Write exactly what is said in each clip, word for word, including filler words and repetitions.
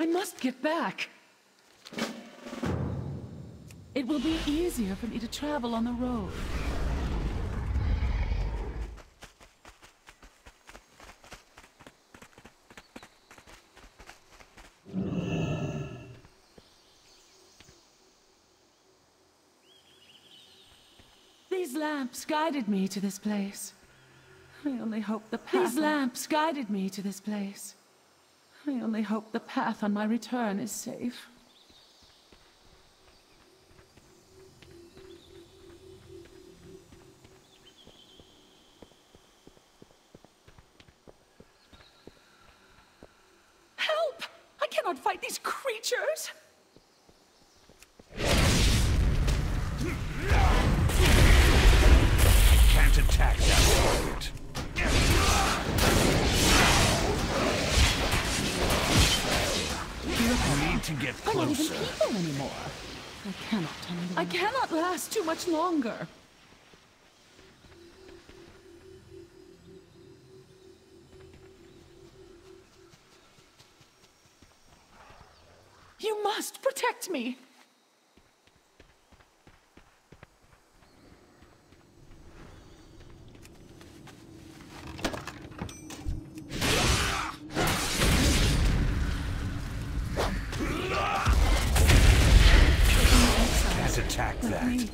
I must get back. It will be easier for me to travel on the road. These lamps guided me to this place. I only hope the path... These lamps guided me to this place. I only hope the path on my return is safe. Help! I cannot fight these creatures! Can't attack that point. I need to get closer. I'm not even people anymore. I cannot. I cannot last too much longer. You must protect me. Attack that.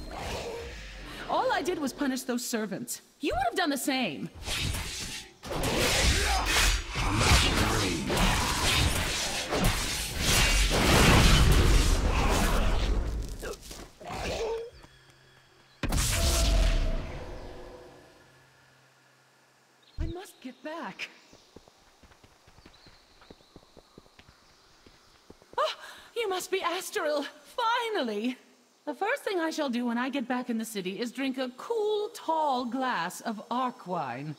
All I did was punish those servants. You would have done the same. I must get back. Oh, you must be Astoril, finally. The first thing I shall do when I get back in the city is drink a cool, tall glass of Arquine.